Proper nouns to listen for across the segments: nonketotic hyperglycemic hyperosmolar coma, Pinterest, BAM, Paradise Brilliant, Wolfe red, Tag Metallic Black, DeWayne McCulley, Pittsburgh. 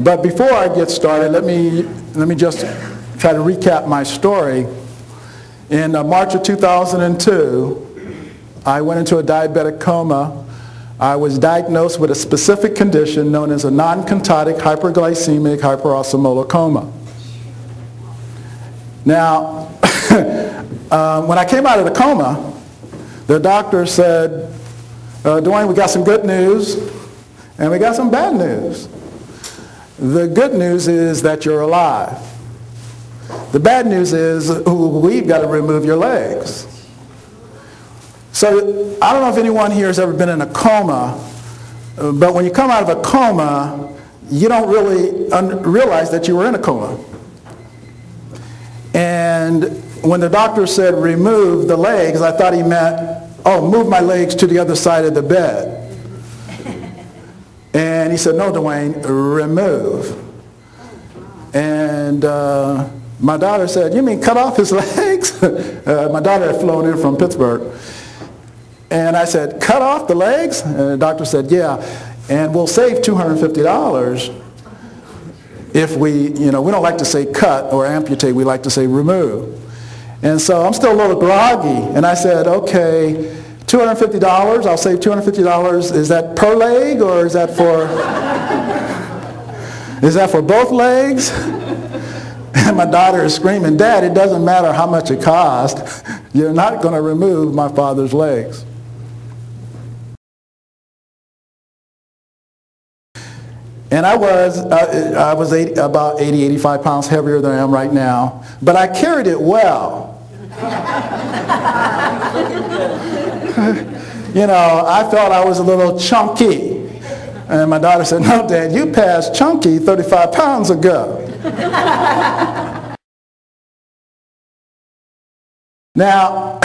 But before I get started, let me just try to recap my story. In March of 2002, I went into a diabetic coma. I was diagnosed with a specific condition known as a nonketotic hyperglycemic hyperosmolar coma. Now, when I came out of the coma, the doctor said, DeWayne, we got some good news and we got some bad news. The good news is that you're alive. The bad news is we've got to remove your legs. So I don't know if anyone here has ever been in a coma, but when you come out of a coma, you don't really realize that you were in a coma. And when the doctor said remove the legs, I thought he meant, oh, move my legs to the other side of the bed. And he said, no, DeWayne, remove. And my daughter said, you mean cut off his legs? My daughter had flown in from Pittsburgh. And I said, cut off the legs? And the doctor said, yeah. And we'll save $250 if we, you know, we don't like to say cut or amputate, we like to say remove. And so I'm still a little groggy. And I said, okay, $250, I'll save $250. Is that per leg or is that for, is that for both legs? And my daughter is screaming, Dad, it doesn't matter how much it costs. You're not going to remove my father's legs. And I was about 80, 85 pounds heavier than I am right now, but I carried it well. You know, I felt I was a little chunky. And my daughter said, no, Dad, you passed chunky 35 pounds ago. Now,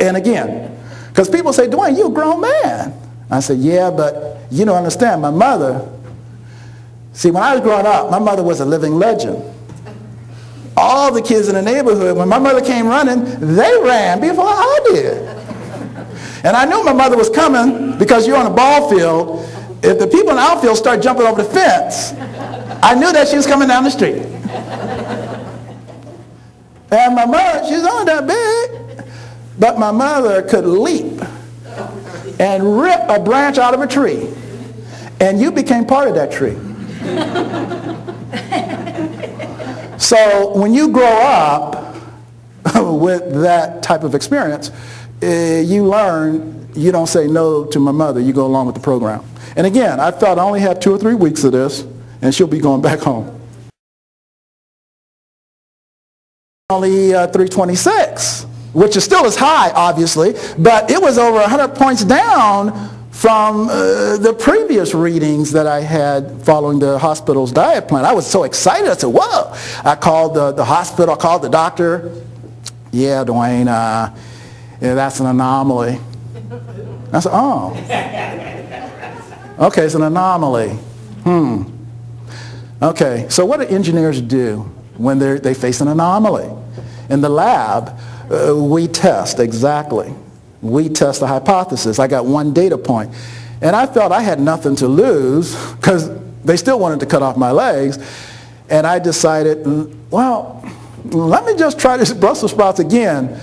and again, because people say, DeWayne, you're a grown man. I said, yeah, but you don't understand, my mother. See, when I was growing up, my mother was a living legend. All the kids in the neighborhood, when my mother came running, they ran before I did. And I knew my mother was coming because you're on a ball field. If the people in the outfield start jumping over the fence, I knew that she was coming down the street. And my mother, she's only that big, but my mother could leap and rip a branch out of a tree. And you became part of that tree. So when you grow up with that type of experience, you learn you don't say no to my mother, you go along with the program. And again, I thought I only had 2 or 3 weeks of this, and she'll be going back home. Only 326, which is still as high, obviously, but it was over 100 points down from the previous readings that I had following the hospital's diet plan. I was so excited. I said, whoa. I called the hospital. I called the doctor. Yeah, DeWayne, yeah, that's an anomaly. I said, oh. Okay, it's an anomaly. Okay, so what do engineers do when they face an anomaly? In the lab, we test exactly. We test the hypothesis. I got one data point. And I felt I had nothing to lose because they still wanted to cut off my legs. And I decided, well, let me just try this Brussels sprouts again.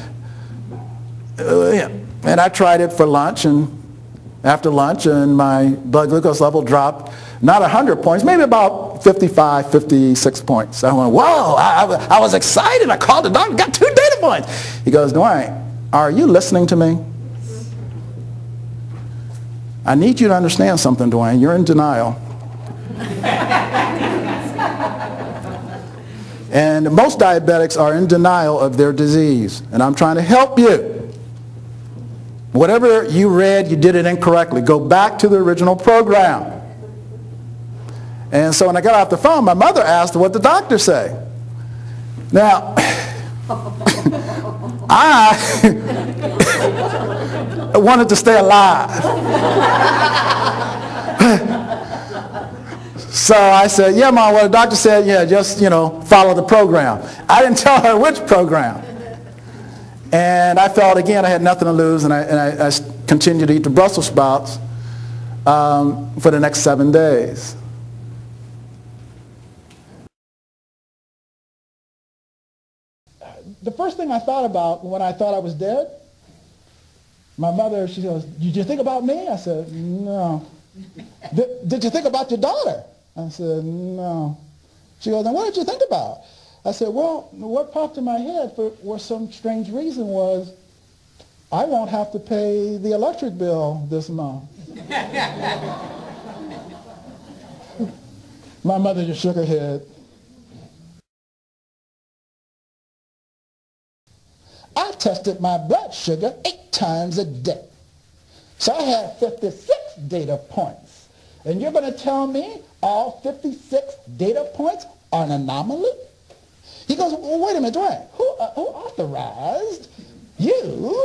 And I tried it for lunch and after lunch, and my blood glucose level dropped not 100 points, maybe about 55, 56 points. I went, whoa, I was excited. I called the doctor, got 2 data points. He goes, DeWayne, are you listening to me? I need you to understand something, DeWayne. You're in denial. And most diabetics are in denial of their disease. And I'm trying to help you. Whatever you read, you did it incorrectly. Go back to the original program. And so when I got off the phone, my mother asked what the doctor said. Now, I wanted to stay alive. So I said, yeah, Mom, what the doctor said, yeah, just, you know, follow the program. I didn't tell her which program. And I felt, again, I had nothing to lose, and I continued to eat the Brussels sprouts for the next 7 days. the first thing I thought about when I thought I was dead, my mother, she goes, "Did you think about me?" I said, "No." Did you think about your daughter?" I said, "No." She goes, "Then what did you think about?" I said, "Well, what popped in my head for some strange reason was I won't have to pay the electric bill this month." My mother just shook her head. I tested my blood sugar 8 times a day. So I had 56 data points. And you're going to tell me all 56 data points are an anomaly? He goes, "Well, wait a minute, Dwayne, who authorized you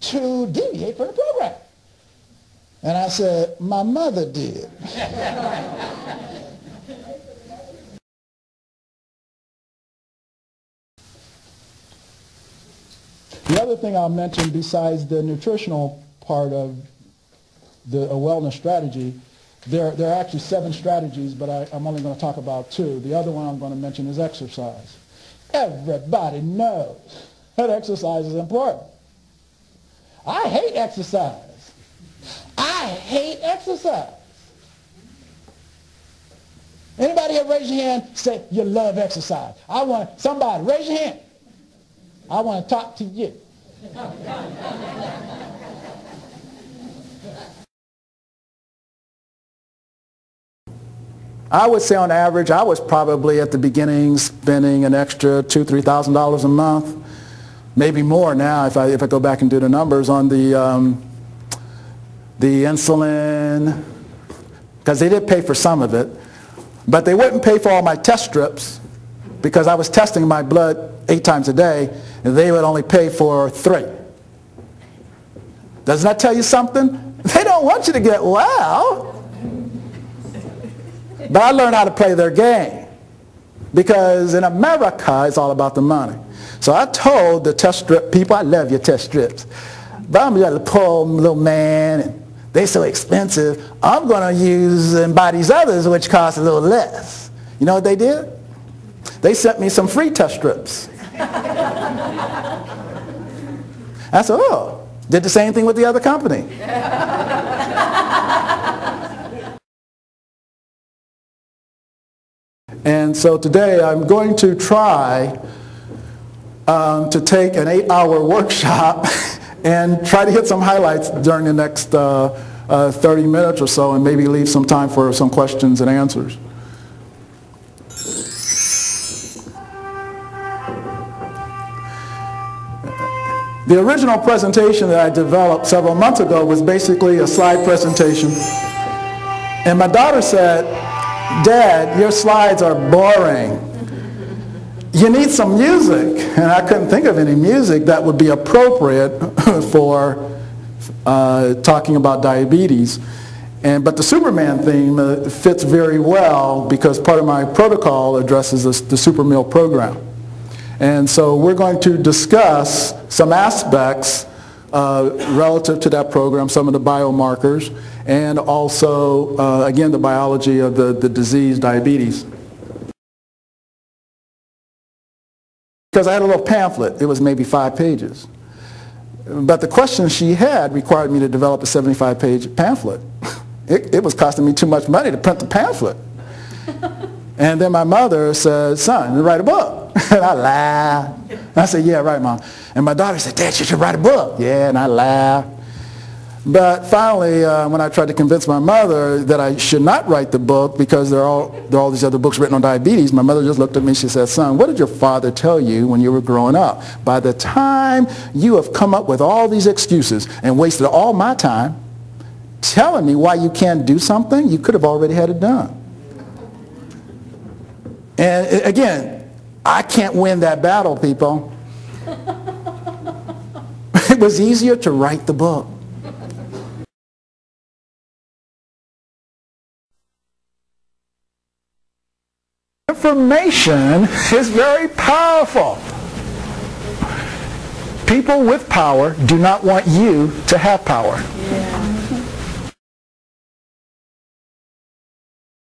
to deviate from the program?" And I said, "My mother did." The other thing I'll mention besides the nutritional part of the wellness strategy, there are actually 7 strategies, but I'm only going to talk about 2. The other one I'm going to mention is exercise. Everybody knows that exercise is important. I hate exercise. I hate exercise. Anybody here raise your hand, say you love exercise. I want somebody, raise your hand. I want to talk to you. I would say on average, I was probably at the beginning spending an extra $2,000, $3,000 a month, maybe more now if I go back and do the numbers on the insulin, because they did pay for some of it, but they wouldn't pay for all my test strips because I was testing my blood 8 times a day, and they would only pay for 3. Doesn't that tell you something? They don't want you to get well. But I learned how to play their game, because in America it's all about the money. So I told the test strip people, "I love your test strips, but I'm a poor little man and they're so expensive. I'm going to use and buy these others which cost a little less." You know what they did? They sent me some free test strips. I said, "Oh, did the same thing with the other company." And so today I'm going to try to take an 8-hour workshop and try to hit some highlights during the next 30 minutes or so, and maybe leave some time for some questions and answers. The original presentation that I developed several months ago was basically a slide presentation. And my daughter said, "Dad, your slides are boring. You need some music." And I couldn't think of any music that would be appropriate for talking about diabetes. But the Superman theme fits very well, because part of my protocol addresses the Super Meal program. And so we're going to discuss some aspects relative to that program, some of the biomarkers, and also, again, the biology of the disease, diabetes. Because I had a little pamphlet. It was maybe 5 pages. But the question she had required me to develop a 75-page pamphlet. It was costing me too much money to print the pamphlet. And then my mother said, "Son, write a book." And I laughed. And I said, "Yeah, right, Mom." And my daughter said, "Dad, you should write a book." Yeah, and I laughed. But finally, when I tried to convince my mother that I should not write the book because there are all these other books written on diabetes, my mother just looked at me and she said, "Son, what did your father tell you when you were growing up? By the time you have come up with all these excuses and wasted all my time telling me why you can't do something, you could have already had it done." And again, I can't win that battle, people. It was easier to write the book. Information is very powerful. People with power do not want you to have power. Yeah.